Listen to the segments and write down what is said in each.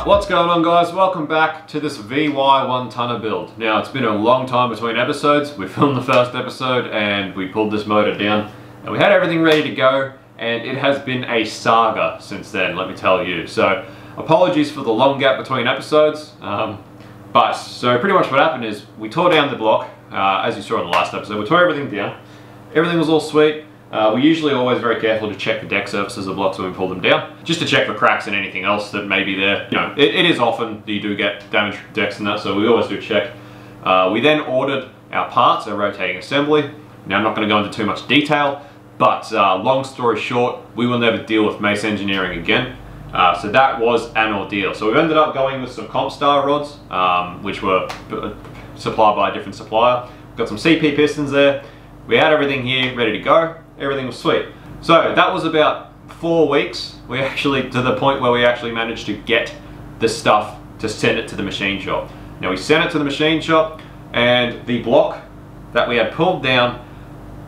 Alright, what's going on guys? Welcome back to this VY 1-tonner build. Now it's been a long time between episodes. We filmed the first episode and we pulled this motor down and we had everything ready to go, and it has been a saga since then, let me tell you. So apologies for the long gap between episodes, so pretty much what happened is we tore down the block, as you saw in the last episode. We tore everything down, everything was all sweet. We're usually always very careful to check the deck surfaces of blocks when we pull them down, just to check for cracks and anything else that may be there. You know, it is often that you do get damaged decks and that, so we always do check. We then ordered our parts, our rotating assembly. Now I'm not going to go into too much detail, but long story short, we will never deal with Mace Engineering again. So that was an ordeal. So we've ended up going with some Compstar rods, which were supplied by a different supplier. We've got some CP pistons there. We had everything here ready to go. Everything was sweet. So that was about 4 weeks. We actually, to the point where we actually managed to get the stuff to send it to the machine shop. Now we sent it to the machine shop and the block that we had pulled down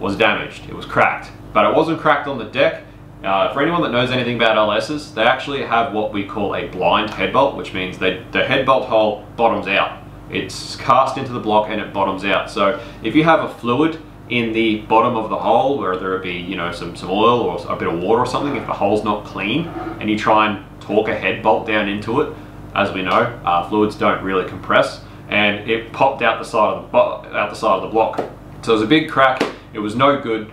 was damaged. It was cracked, but it wasn't cracked on the deck. For anyone that knows anything about LS's, they actually have what we call a blind head bolt, which means the head bolt hole bottoms out. It's cast into the block and it bottoms out. So if you have a fluid in the bottom of the hole, whether it be, you know, some oil or a bit of water or something, if the hole's not clean and you try and torque a head bolt down into it, as we know, fluids don't really compress, and it popped out the side of the block. So it was a big crack. It was no good.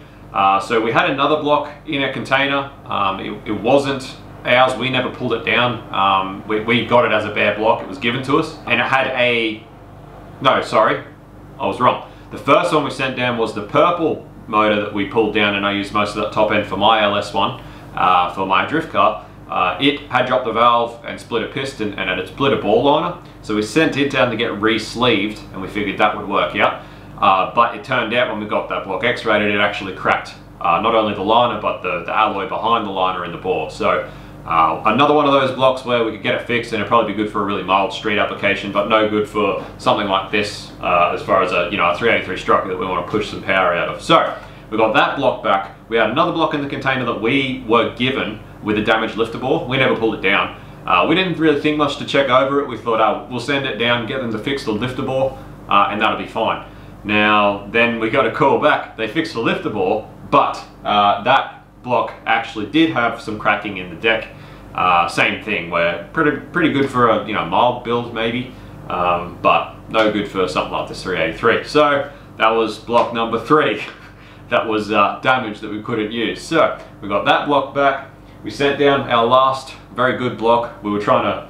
So we had another block in a container. It wasn't ours. We never pulled it down. We got it as a bare block. It was given to us, and it had a, no, sorry, I was wrong. The first one we sent down was the purple motor that we pulled down, and I used most of that top end for my LS1 for my drift car. It had dropped the valve and split a piston, and it had split a ball liner. So we sent it down to get re-sleeved, and we figured that would work, yeah. But it turned out when we got that block x-rated, it actually cracked not only the liner, but the alloy behind the liner and the bore. So another one of those blocks where we could get it fixed, and it'd probably be good for a really mild street application, but no good for something like this, as far as a, you know, a 383 structure that we want to push some power out of. So we got that block back. We had another block in the container that we were given with a damaged lifter bore. We never pulled it down. We didn't really think much to check over it. We thought, we'll send it down, get them to fix the lifter bore, and that'll be fine. Now then we got a call back. They fixed the lifter bore, but that block actually did have some cracking in the deck. Same thing, where pretty good for a, you know, mild build maybe, but no good for something like this 383. So that was block number 3 that was damaged that we couldn't use. So we got that block back. We sent down our last very good block. We were trying to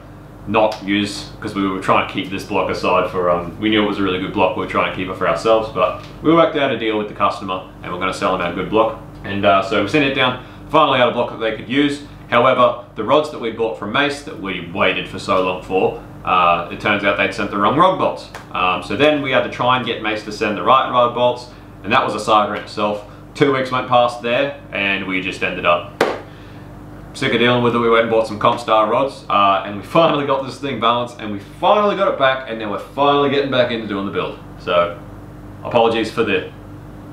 not use, because we were trying to keep this block aside for, we knew it was a really good block, we were trying to keep it for ourselves, but we worked out a deal with the customer and we're going to sell them our good block. And so we sent it down, finally had a block that they could use. However, the rods that we bought from Mace that we waited for so long for, it turns out they'd sent the wrong rod bolts. So then we had to try and get Mace to send the right rod bolts, and that was a saga in itself. 2 weeks went past there, and we just ended up sick of dealing with it. We went and bought some Compstar rods, and we finally got this thing balanced, and we finally got it back, and now we're finally getting back into doing the build. So, apologies for the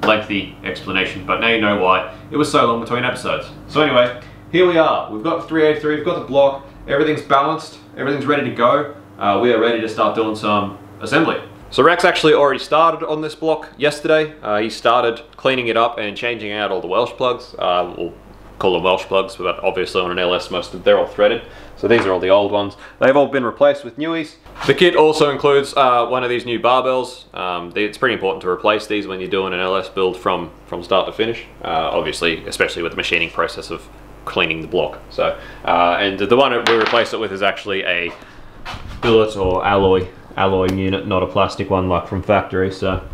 lengthy explanation, but now you know why it was so long between episodes. So anyway, here we are. We've got the 383, we've got the block, everything's balanced, everything's ready to go. We are ready to start doing some assembly. So Rex actually already started on this block yesterday. He started cleaning it up and changing out all the Welsh plugs. We'll call them Welsh plugs, but obviously on an LS most of they're all threaded. So these are all the old ones. They've all been replaced with newies. The kit also includes one of these new barbells. It's pretty important to replace these when you're doing an LS build from start to finish. Obviously, especially with the machining process of cleaning the block. So, and the one we replaced it with is actually a billet or alloy unit, not a plastic one like from factory. So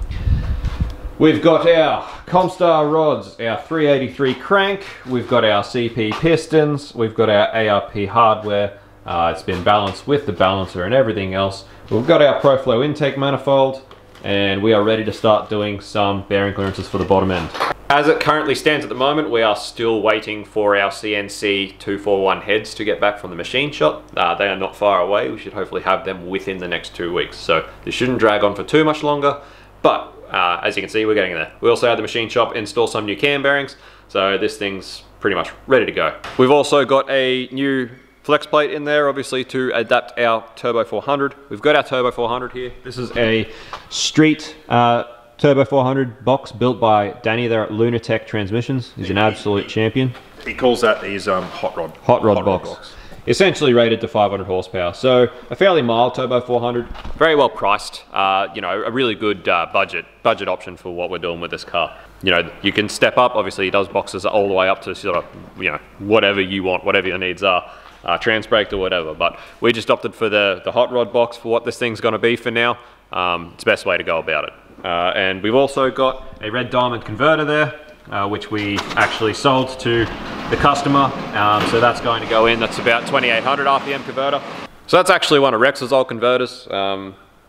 we've got our Compstar rods, our 383 crank, we've got our CP pistons, we've got our ARP hardware. It's been balanced with the balancer and everything else. We've got our ProFlow intake manifold, and we are ready to start doing some bearing clearances for the bottom end. As it currently stands at the moment, we are still waiting for our CNC 241 heads to get back from the machine shop. They are not far away. We should hopefully have them within the next 2 weeks. So this shouldn't drag on for too much longer, but as you can see, we're getting there. We also had the machine shop install some new cam bearings, so this thing's pretty much ready to go. We've also got a new flex plate in there, obviously, to adapt our Turbo 400. We've got our Turbo 400 here. This is a street Turbo 400 box built by Danny there at Lunatech Transmissions. He's an absolute champion. He calls that his hot rod box. Essentially rated to 500 horsepower. So a fairly mild Turbo 400, very well priced, you know, a really good budget option for what we're doing with this car. You know, you can step up, obviously he does boxes all the way up to sort of, you know, whatever you want, whatever your needs are, trans braked or whatever. But we just opted for the hot rod box for what this thing's gonna be for now. It's the best way to go about it. And we've also got a Red Diamond converter there, which we actually sold to the customer. So that's going to go in. That's about 2800 RPM converter. So that's actually one of Rex's old converters.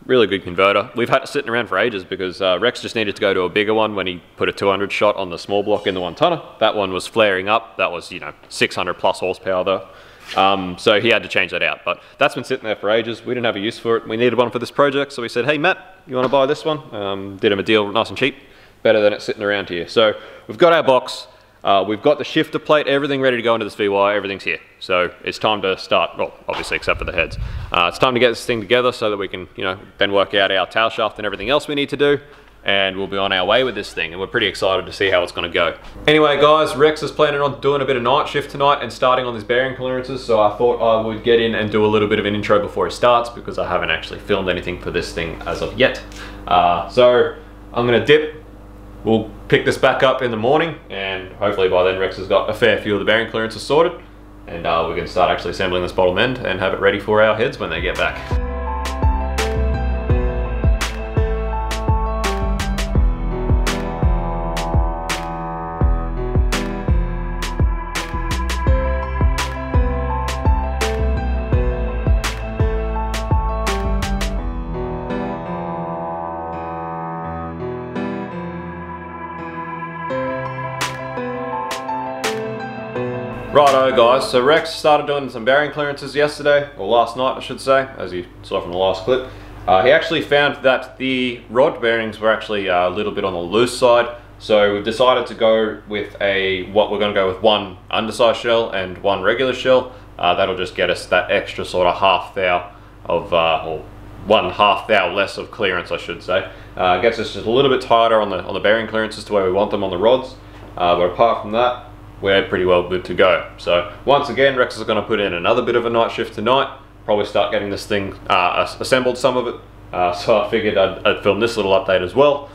Really good converter. We've had it sitting around for ages because Rex just needed to go to a bigger one when he put a 200 shot on the small block in the one tonner. That one was flaring up. That was, you know, 600 plus horsepower though. So he had to change that out, but that's been sitting there for ages. We didn't have a use for it. We needed one for this project. So we said, hey, Matt, you want to buy this one? Did him a deal nice and cheap, better than it's sitting around here. So we've got our box, we've got the shifter plate, everything ready to go into this VY, everything's here. So it's time to start, well, obviously except for the heads. It's time to get this thing together so that we can, you know, then work out our tail shaft and everything else we need to do. And we'll be on our way with this thing, and we're pretty excited to see how it's going to go. Anyway guys, Rex is planning on doing a bit of night shift tonight and starting on these bearing clearances, so I thought I would get in and do a little bit of an intro before he starts, because I haven't actually filmed anything for this thing as of yet. So I'm going to dip. We'll pick this back up in the morning, and hopefully by then Rex has got a fair few of the bearing clearances sorted, and we're going to start actually assembling this bottom end and have it ready for our heads when they get back. Righto guys, so Rex started doing some bearing clearances yesterday, or last night I should say, as you saw from the last clip. He actually found that the rod bearings were actually a little bit on the loose side, so we've decided to go with one undersized shell and one regular shell. That'll just get us that extra sort of half thou of, or one half thou less of clearance I should say. Gets us just a little bit tighter on the bearing clearances to where we want them on the rods, but apart from that, we're pretty well good to go. So once again, Rex is going to put in another bit of a night shift tonight, probably start getting this thing assembled, some of it. So I figured I'd film this little update as well,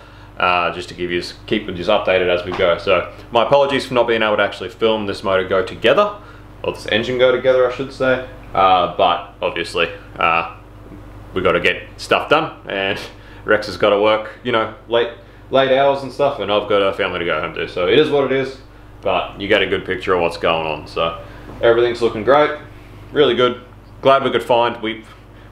just to keep you updated as we go. So my apologies for not being able to actually film this motor go together, or this engine go together I should say, but obviously we've got to get stuff done, and Rex has got to work, you know, late hours and stuff, and I've got a family to go home to, so it is what it is. But you get a good picture of what's going on. So everything's looking great, really good. Glad we could find, we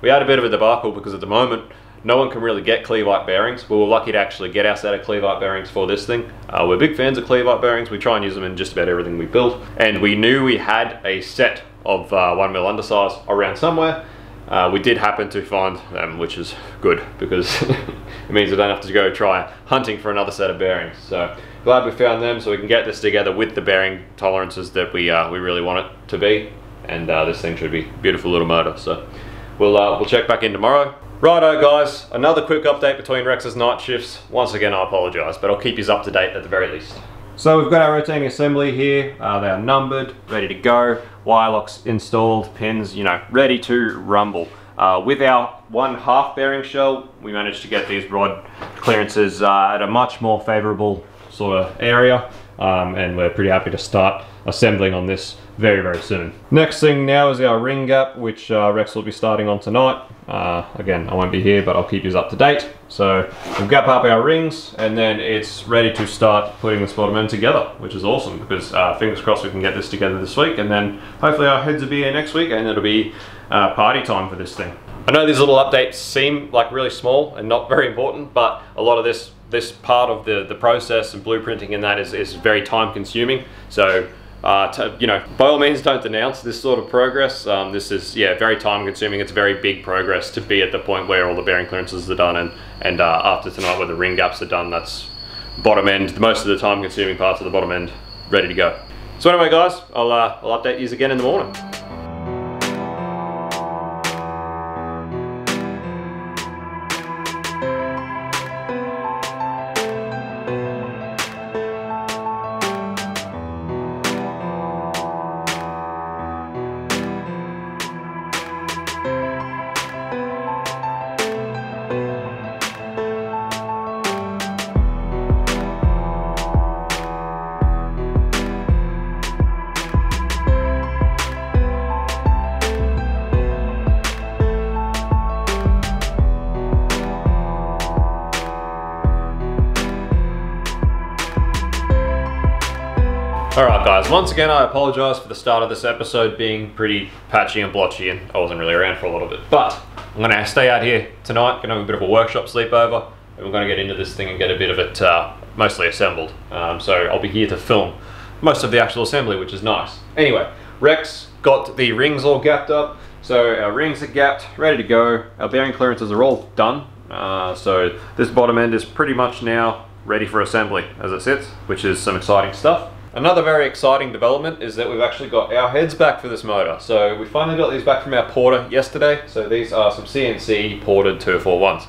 had a bit of a debacle because at the moment, no one can really get Clevite bearings. We were lucky to actually get our set of Clevite bearings for this thing. We're big fans of Clevite bearings. We try and use them in just about everything we build. And we knew we had a set of 1mm undersize around somewhere. We did happen to find them, which is good because it means I don't have to go try hunting for another set of bearings. So glad we found them, so we can get this together with the bearing tolerances that we really want it to be, and this thing should be a beautiful little motor. So we'll check back in tomorrow. Righto guys, another quick update between Rex's night shifts. Once again, I apologise, but I'll keep you up to date at the very least. So we've got our rotating assembly here, they are numbered, ready to go, Y-locks installed, pins, you know, ready to rumble. With our one half bearing shell, we managed to get these rod clearances at a much more favourable sort of area, and we're pretty happy to start assembling on this very, very soon. Next thing now is our ring gap, which Rex will be starting on tonight. Again, I won't be here, but I'll keep you up to date. So we'll gap up our rings, and then it's ready to start putting this bottom end together, which is awesome because fingers crossed we can get this together this week, and then hopefully our heads will be here next week, and it'll be party time for this thing. I know these little updates seem like really small and not very important, but a lot of this part of the process and blueprinting and that is very time consuming. So you know, by all means don't denounce this sort of progress. This is, yeah, very time consuming. It's very big progress to be at the point where all the bearing clearances are done, and after tonight where the ring gaps are done, that's bottom end, most of the time consuming parts of the bottom end ready to go. So anyway guys, I'll update you again in the morning. Alright guys, once again I apologise for the start of this episode being pretty patchy and blotchy and I wasn't really around for a little bit, but I'm going to stay out here tonight, going to have a bit of a workshop sleepover and we're going to get into this thing and get a bit of it mostly assembled. So I'll be here to film most of the actual assembly, which is nice. Anyway, Rex got the rings all gapped up, so our rings are gapped, ready to go. Our bearing clearances are all done, so this bottom end is pretty much now ready for assembly as it sits, which is some exciting stuff. Another very exciting development is that we've actually got our heads back for this motor. So we finally got these back from our porter yesterday. So these are some CNC ported 241s.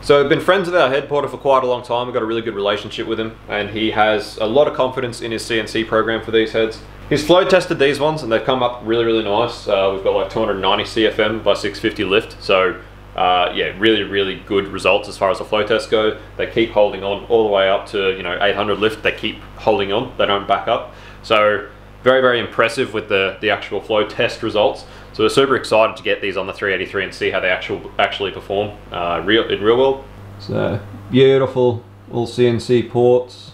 So we've been friends with our head porter for quite a long time. We've got a really good relationship with him and he has a lot of confidence in his CNC program for these heads. He's flow tested these ones and they've come up really, really nice. We've got like 290 CFM by 650 lift. So yeah, really, really good results as far as the flow tests go. They keep holding on all the way up to, you know, 800 lift. They keep holding on, they don't back up. So very, very impressive with the actual flow test results. So we're super excited to get these on the 383 and see how they actually perform in real world. So beautiful, all CNC ports,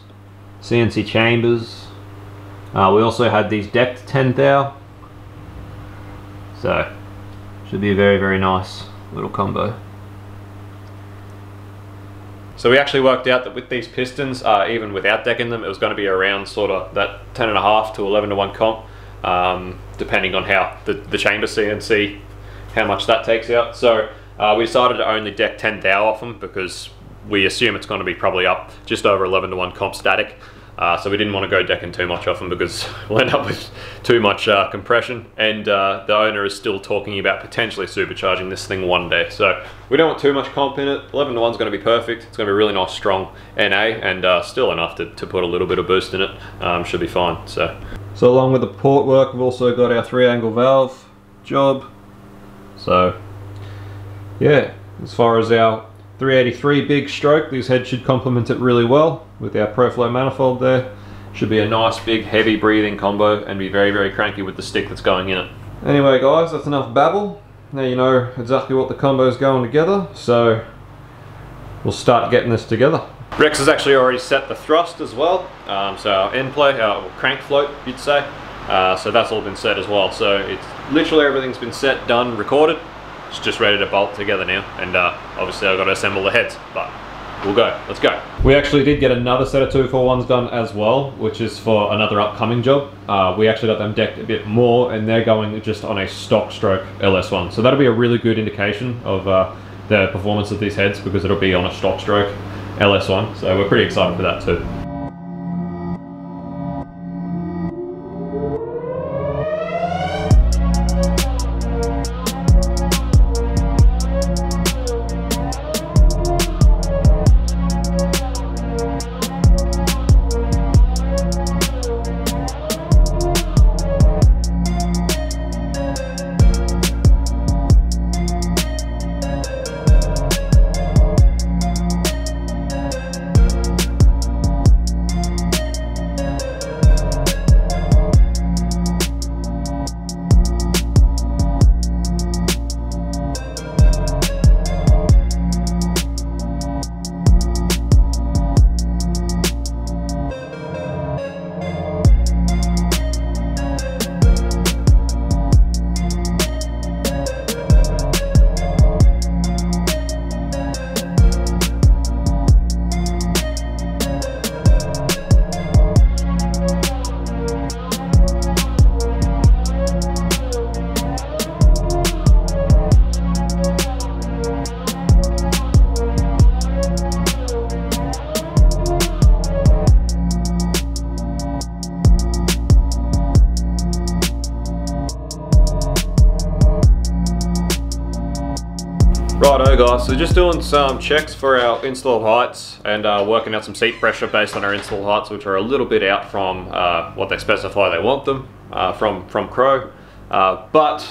CNC chambers. We also had these decked 10 thou. So should be very, very nice little combo. So we actually worked out that with these pistons, even without decking them, it was going to be around sort of that 10.5 to 11:1 comp, depending on how the chamber CNC, how much that takes out. So we decided to only deck 10 thou off them because we assume it's going to be probably up just over 11:1 comp static. So we didn't want to go decking too much off them because we'll end up with too much compression, and the owner is still talking about potentially supercharging this thing one day. So we don't want too much comp in it. 11:1's going to be perfect. It's going to be a really nice strong NA and still enough to put a little bit of boost in it. Should be fine. So along with the port work, we've also got our 3-angle valve job. So yeah, as far as our 383 big stroke, these heads should complement it really well with our ProFlow manifold there. Should be a nice big heavy breathing combo and be very, very cranky with the stick that's going in it. Anyway guys, that's enough babble. Now you know exactly what the combo's going together, so we'll start getting this together. Rex has actually already set the thrust as well, so our end play, our crank float you'd say, so that's all been set as well. So it's literally everything's been set, done, recorded. It's just ready to bolt together now, and obviously I've got to assemble the heads, but we'll go. Let's go. We actually did get another set of 241s done as well, which is for another upcoming job. We actually got them decked a bit more and they're going just on a stock stroke LS1, so that'll be a really good indication of the performance of these heads because it'll be on a stock stroke LS1, so we're pretty excited for that too. Righto guys, so just doing some checks for our install heights and working out some seat pressure based on our install heights, which are a little bit out from what they specify they want them from Crow. But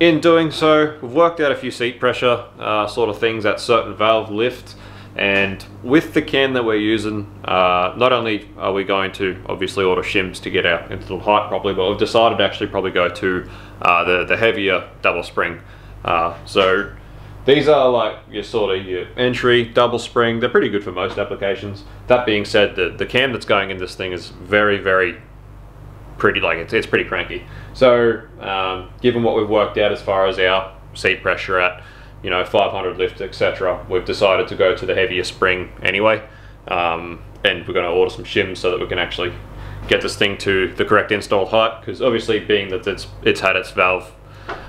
in doing so, we've worked out a few seat pressure sort of things at certain valve lift, and with the can that we're using, not only are we going to obviously order shims to get our install height properly, but we've decided to actually probably go to the heavier double spring. So these are like your sort of your entry double spring. They're pretty good for most applications. That being said, the cam that's going in this thing is very, very pretty, like it's pretty cranky. So given what we've worked out as far as our seat pressure at, you know, 500 lift, etc., we've decided to go to the heavier spring anyway, and we're going to order some shims so that we can actually get this thing to the correct installed height, because obviously being that it's had its valve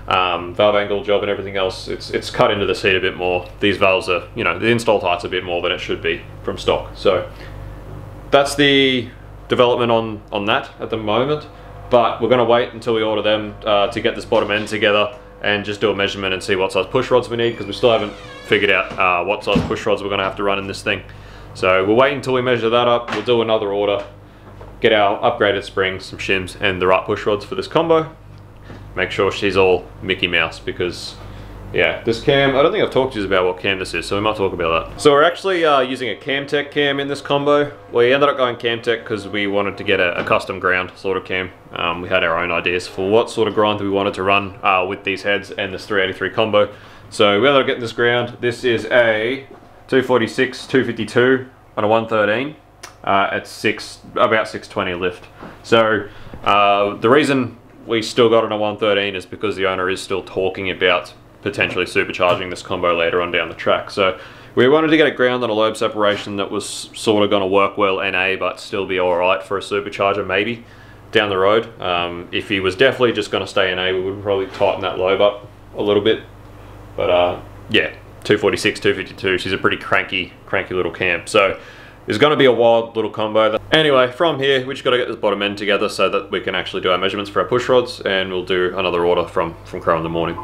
angle job and everything else, it's cut into the seat a bit more. These valves are, you know, the installed height's a bit more than it should be from stock. So that's the development on that at the moment, but we're going to wait until we order them to get this bottom end together and just do a measurement and see what size push rods we need, because we still haven't figured out what size push rods we're going to have to run in this thing. So we'll wait until we measure that up, we'll do another order, get our upgraded springs, some shims and the right push rods for this combo. Make sure she's all Mickey Mouse, because yeah, this cam, I don't think I've talked to you about what cam this is, so we might talk about that. So we're actually using a Camtech cam in this combo. We ended up going Camtech because we wanted to get a custom ground sort of cam. We had our own ideas for what sort of grind we wanted to run with these heads and this 383 combo. So we ended up getting this ground. This is a 246, 252 on a 113 at about 620 lift. So the reason we still got on a 113 is because the owner is still talking about potentially supercharging this combo later on down the track. So we wanted to get a ground on a lobe separation that was sort of going to work well NA, but still be all right for a supercharger maybe down the road. If he was definitely just going to stay NA, we would probably tighten that lobe up a little bit. But yeah, 246, 252, she's a pretty cranky little cam. So it's going to be a wild little combo. Anyway, from here, we just got to get this bottom end together so that we can actually do our measurements for our push rods, and we'll do another order from Crow in the morning.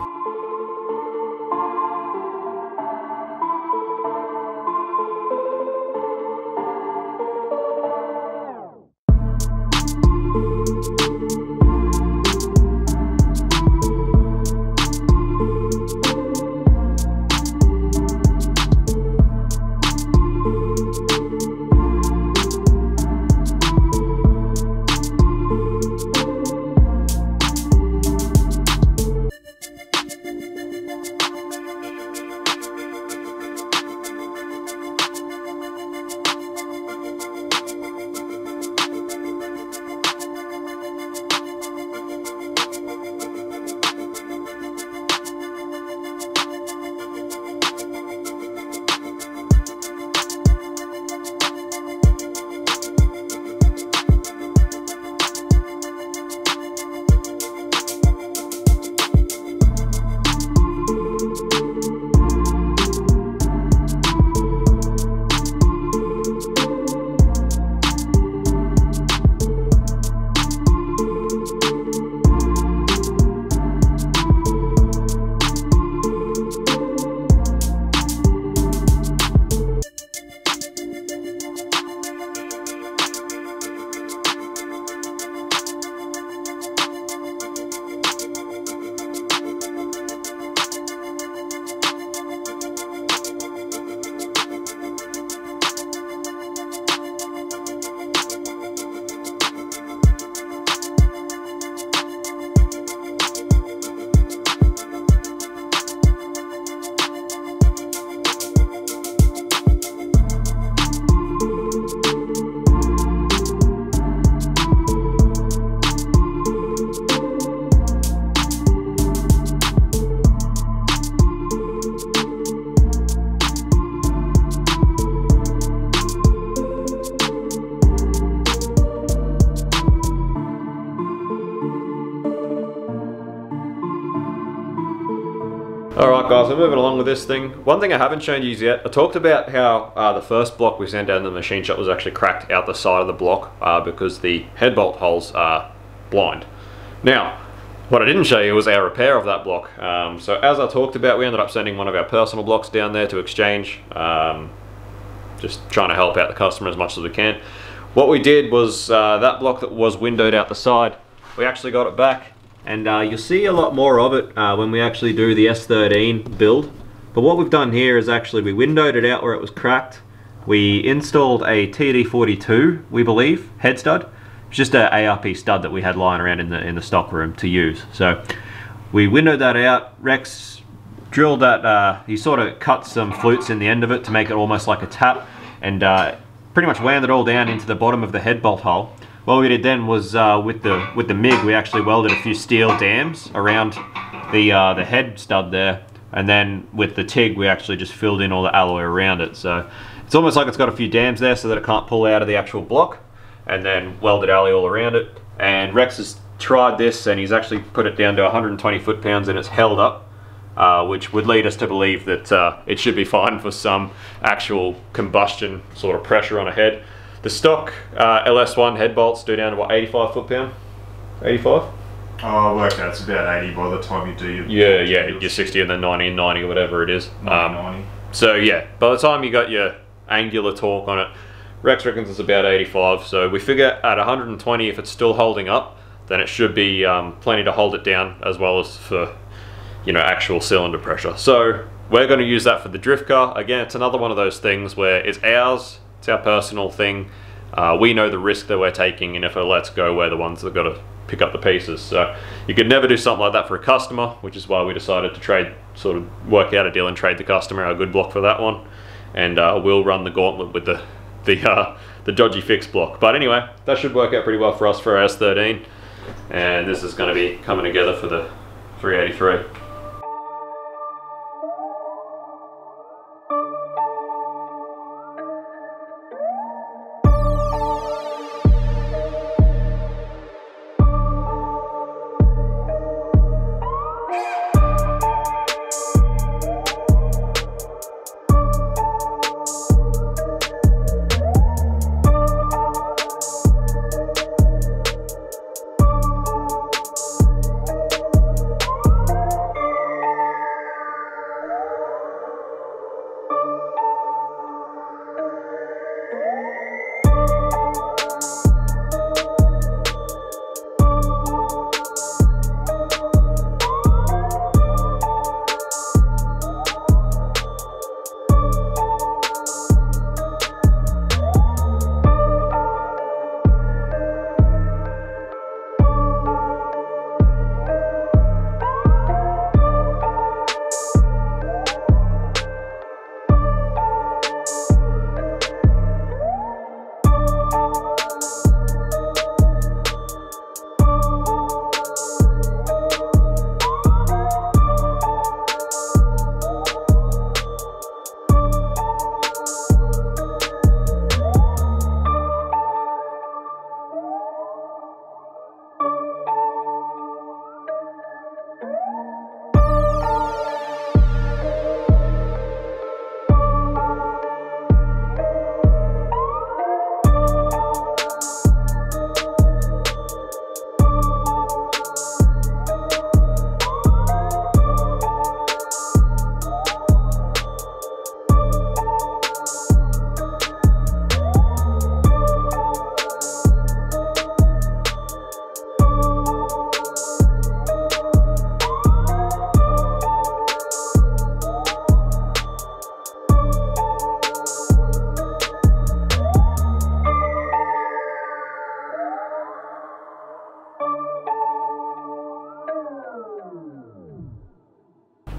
Alright guys, I'm moving along with this thing. One thing I haven't shown you yet, I talked about how the first block we sent down to the machine shop was actually cracked out the side of the block because the head bolt holes are blind. Now, what I didn't show you was our repair of that block. So as I talked about, we ended up sending one of our personal blocks down there to exchange, just trying to help out the customer as much as we can. What we did was that block that was windowed out the side, we actually got it back. And you'll see a lot more of it when we actually do the S13 build. But what we've done here is actually we windowed it out where it was cracked. We installed a TD42, we believe, head stud. It's just an ARP stud that we had lying around in the stock room to use. So we windowed that out. Rex drilled that, he sort of cut some flutes in the end of it to make it almost like a tap, and pretty much wound it all down into the bottom of the head bolt hole. What we did then was with the MIG, we actually welded a few steel dams around the head stud there, and then with the TIG we actually just filled in all the alloy around it. So it's almost like it's got a few dams there so that it can't pull out of the actual block, and then welded alloy all around it. And Rex has tried this and he's actually put it down to 120 foot-pounds and it's held up, which would lead us to believe that it should be fine for some actual combustion sort of pressure on a head. The stock LS1 head bolts do down to what, 85 foot-pound? 85? Oh, I worked out it's about 80 by the time you do your... Yeah, yeah, your 60 and then 90 and 90 or whatever it is. 90. So yeah, by the time you got your angular torque on it, Rex reckons it's about 85, so we figure at 120 if it's still holding up, then it should be plenty to hold it down, as well as for, you know, actual cylinder pressure. So we're going to use that for the drift car. Again, it's another one of those things where it's ours, it's our personal thing, we know the risk that we're taking, and if it lets go, we're the ones that got to pick up the pieces. So you could never do something like that for a customer, which is why we decided to trade, sort of work out a deal and trade the customer a good block for that one, and we'll run the gauntlet with the dodgy fixed block. But anyway, that should work out pretty well for us for our S13, and this is going to be coming together for the 383.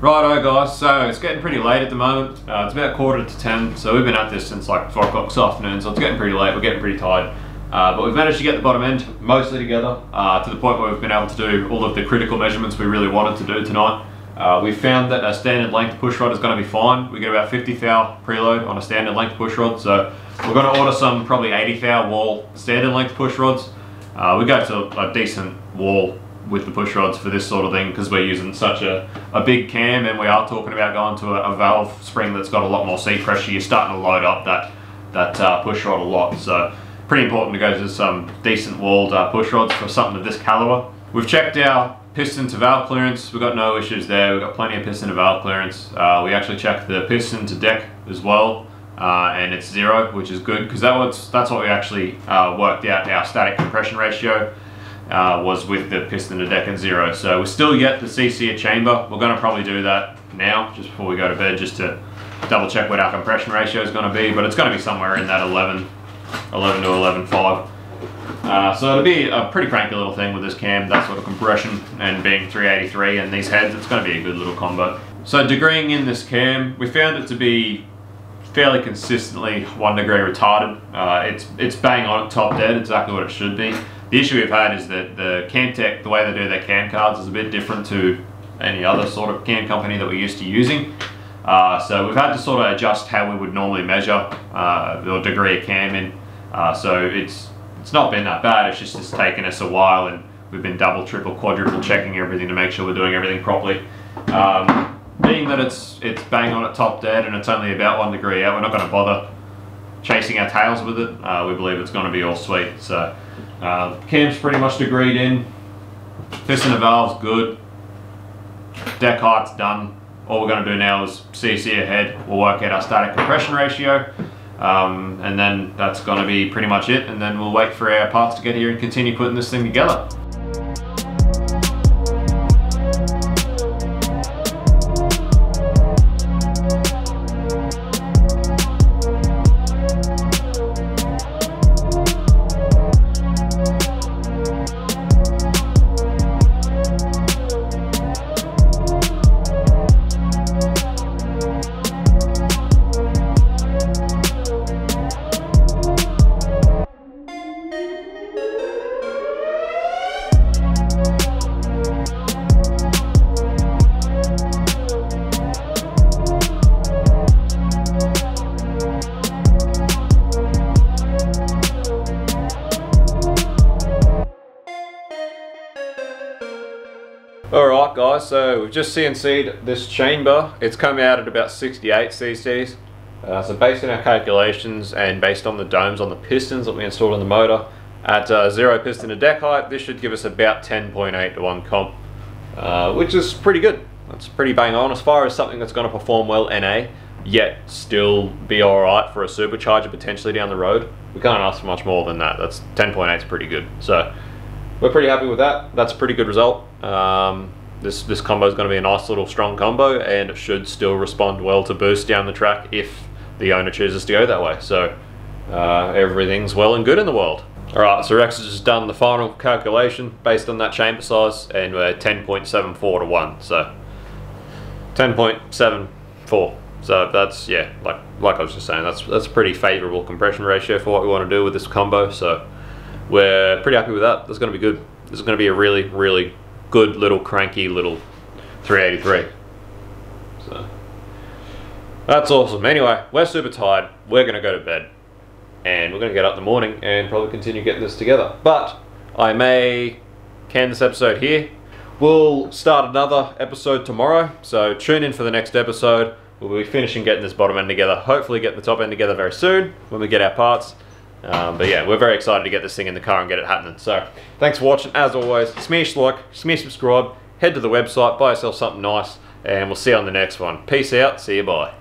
Righto guys, so it's getting pretty late at the moment, it's about 9:45, so we've been at this since like 4 o'clock this afternoon, so it's getting pretty late, we're getting pretty tired, but we've managed to get the bottom end mostly together, to the point where we've been able to do all of the critical measurements we really wanted to do tonight. We found that a standard length push rod is going to be fine. We get about 50 thou preload on a standard length push rod, so we're going to order some probably 80 thou wall standard length push rods. We go to a decent wall with the push rods for this sort of thing because we're using such a big cam, and we are talking about going to a valve spring that's got a lot more seat pressure. You're starting to load up that push rod a lot, so pretty important to go to some decent walled push rods for something of this caliber. We've checked our piston to valve clearance, we've got no issues there, we've got plenty of piston to valve clearance. We actually checked the piston to deck as well, and it's 0, which is good because that's what we actually worked out our static compression ratio. Was with the piston to deck and 0, so we're still yet to CC a chamber. We're going to probably do that now just before we go to bed, just to double check what our compression ratio is going to be, but it's going to be somewhere in that 11 to 11.5. So it'll be a pretty cranky little thing with this cam, that sort of compression, and being 383 and these heads, it's going to be a good little combo. So degreeing in this cam, we found it to be fairly consistently 1 degree retarded. It's bang on at top dead, exactly what it should be. The issue we've had is that the Camtech, the way they do their cam cards is a bit different to any other sort of cam company that we're used to using. So we've had to sort of adjust how we would normally measure the degree of cam in. So it's not been that bad, it's just it's taken us a while and we've been double, triple, quadruple checking everything to make sure we're doing everything properly. Being that it's bang on at top dead and it's only about 1 degree out, we're not going to bother chasing our tails with it. We believe it's going to be all sweet. So cam's pretty much degreed in, piston and valve's good, deck height's done. All we're going to do now is CC ahead, we'll work out our static compression ratio, and then that's going to be pretty much it, and then we'll wait for our parts to get here and continue putting this thing together. Alright guys, so we've just CNC'd this chamber. It's come out at about 68 cc's. So based on our calculations and based on the domes on the pistons that we installed on the motor, at 0 piston to deck height, this should give us about 10.8 to 1 comp, which is pretty good. That's pretty bang on as far as something that's going to perform well NA, yet still be alright for a supercharger potentially down the road. We can't ask for much more than that. That's 10.8 is pretty good. So we're pretty happy with that. That's a pretty good result. This combo is going to be a nice little strong combo and it should still respond well to boost down the track if the owner chooses to go that way. So everything's well and good in the world. Alright, so Rex has just done the final calculation based on that chamber size and we're 10.74 to 1. So 10.74. So that's, yeah, like I was just saying, that's a pretty favourable compression ratio for what we want to do with this combo. So we're pretty happy with that. That's going to be good. This is going to be a really, really good little cranky little 383. So that's awesome. Anyway, we're super tired. We're going to go to bed. And we're going to get up in the morning and probably continue getting this together. But I may can this episode here. We'll start another episode tomorrow. So tune in for the next episode. We'll be finishing getting this bottom end together. Hopefully get the top end together very soon when we get our parts. But yeah, we're very excited to get this thing in the car and get it happening. So, thanks for watching. As always, smash like, smash subscribe, head to the website, buy yourself something nice, and we'll see you on the next one. Peace out, see you, bye.